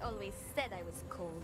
Always said I was cold.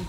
Blue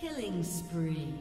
Killing spree.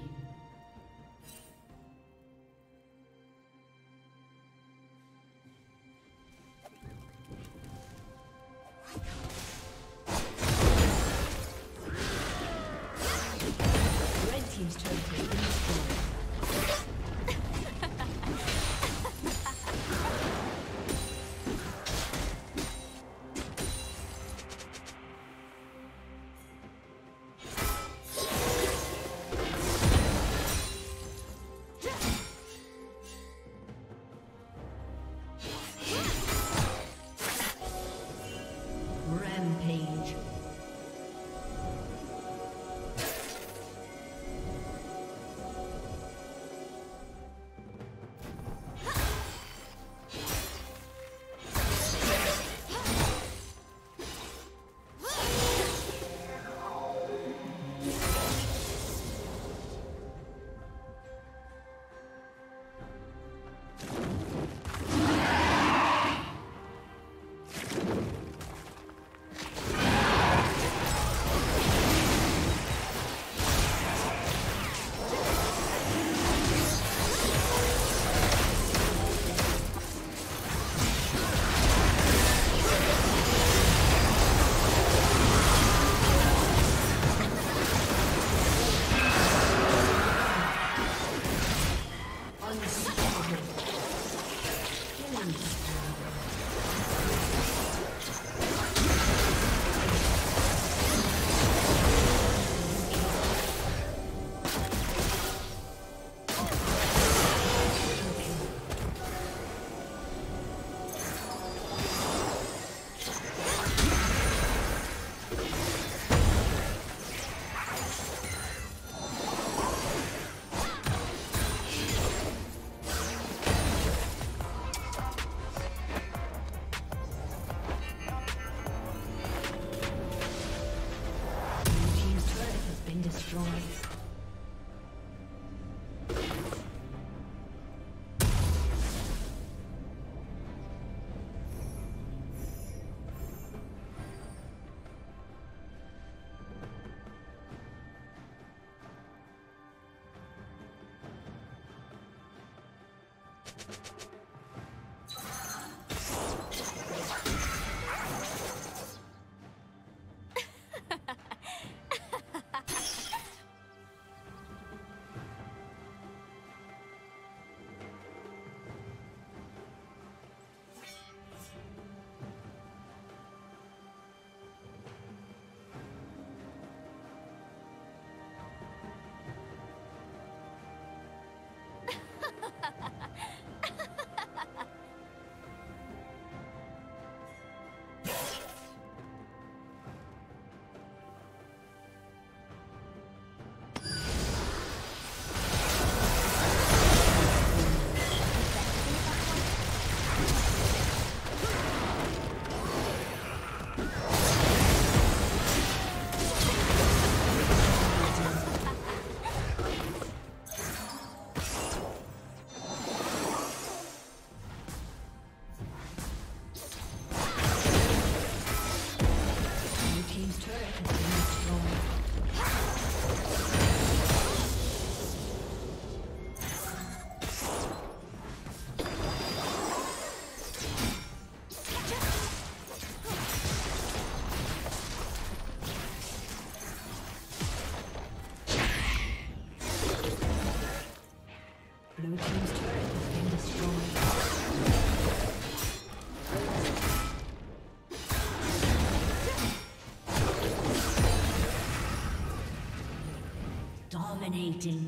Dominating.